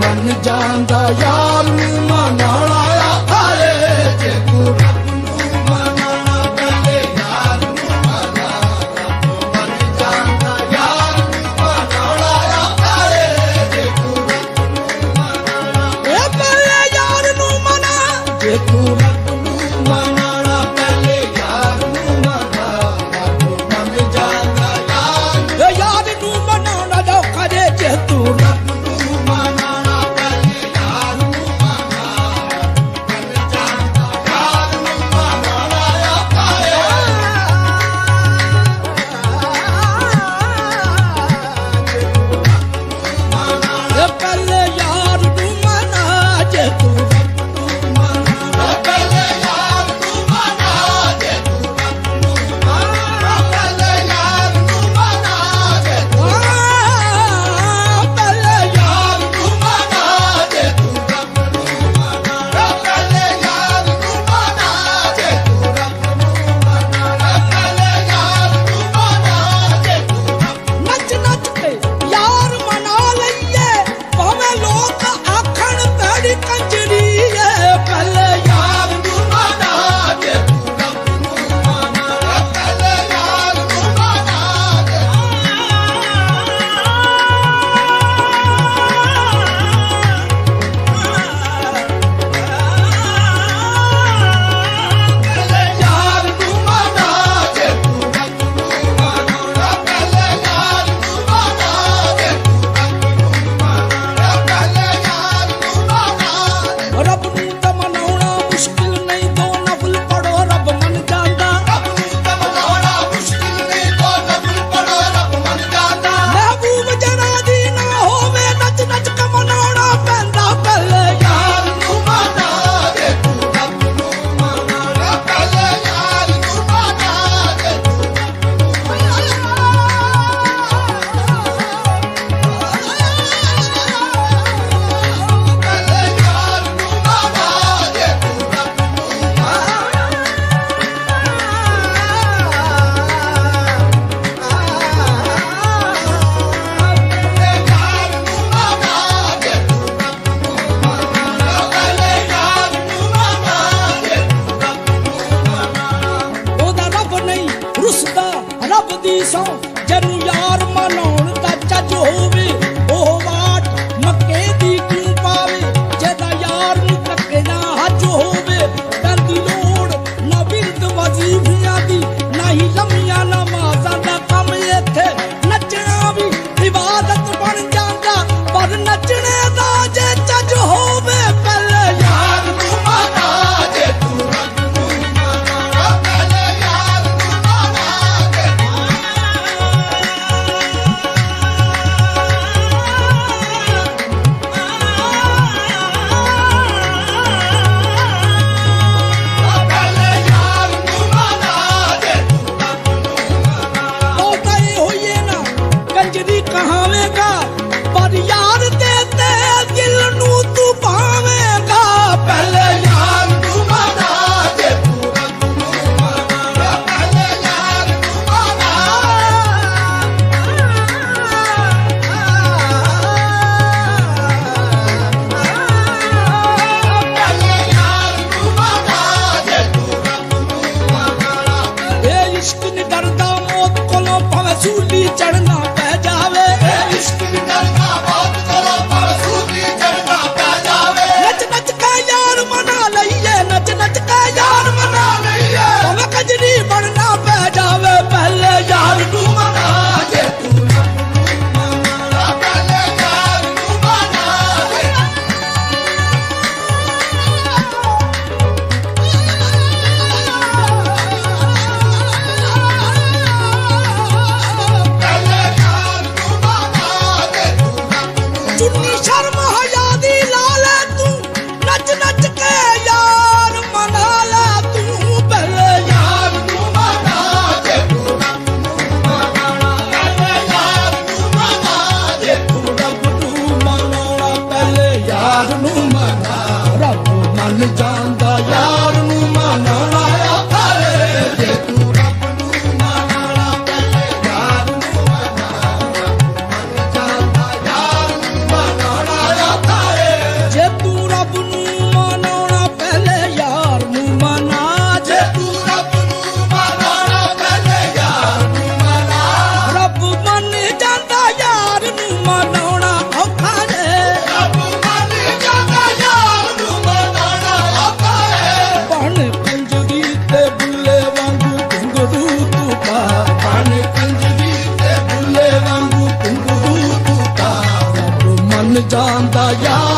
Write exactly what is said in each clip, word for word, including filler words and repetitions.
من جاندا يا منارايا هاي I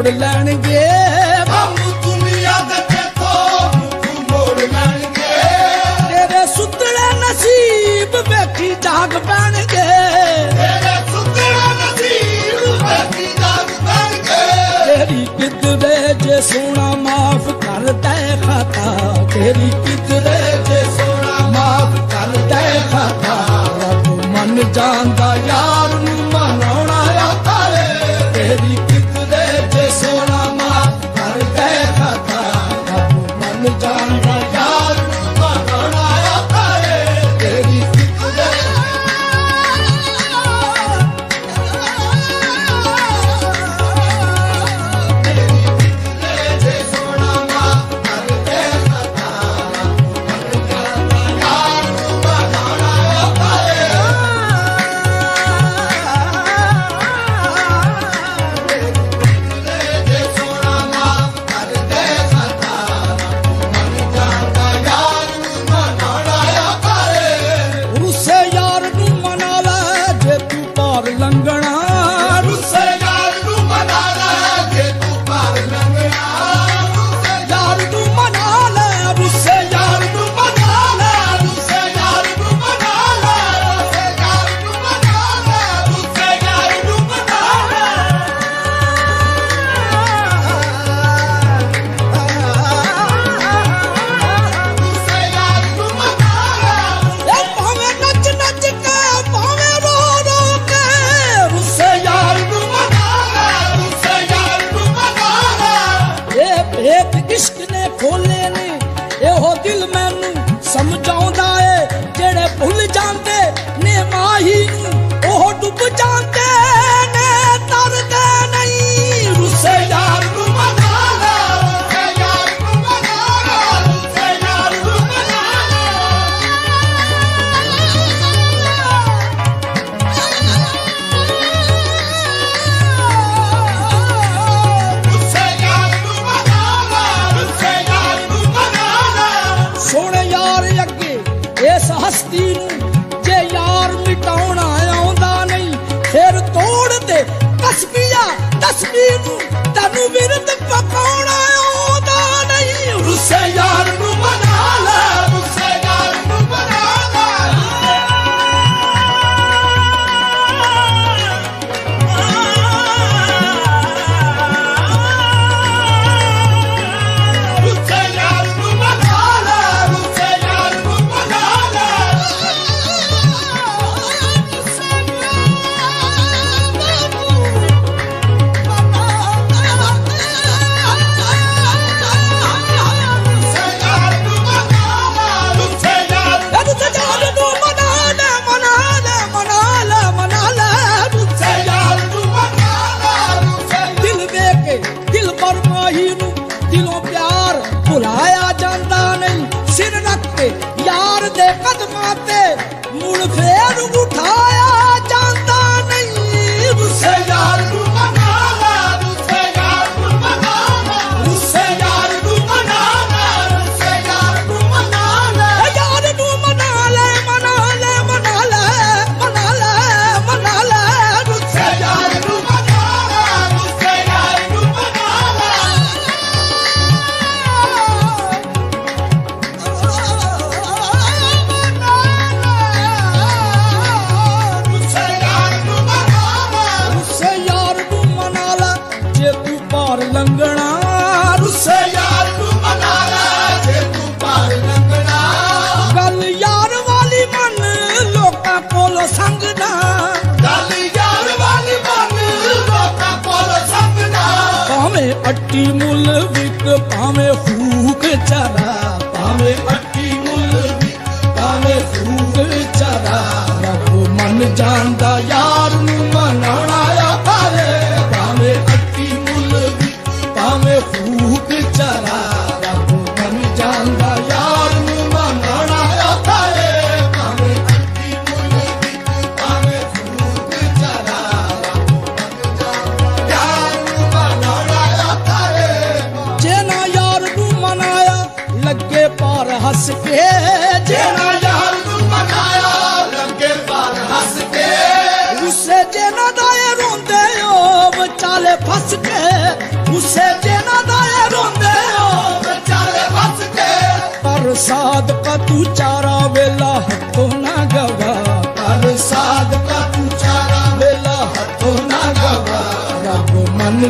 موڑ لانگے ہم تمہیں یاد رکھو مکھ موڑ لانگے تیرے ستڑے نصیب بیٹھی داغ بنگے تیرے ستڑے نصیب بیٹھی داغ بنگے تیری قدرے جے سونا معاف کر دے خطا تیری قدرے جے سونا معاف کر دے خطا رب من جاندا یار نوں مناونا آتا ہے تیری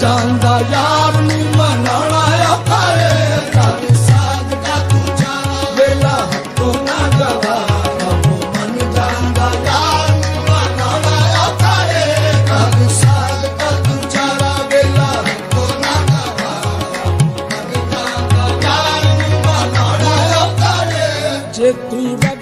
جاندا یار نو منانا آکھے رب ساد کا تو چارا ویلا ہتھوں نہ گوا رب من جاندا یار نو منانا آکھے رب ساد کا تو چارا ویلا ہتھوں نہ گوا رب من جاندا یار نو منانا آکھے جے تو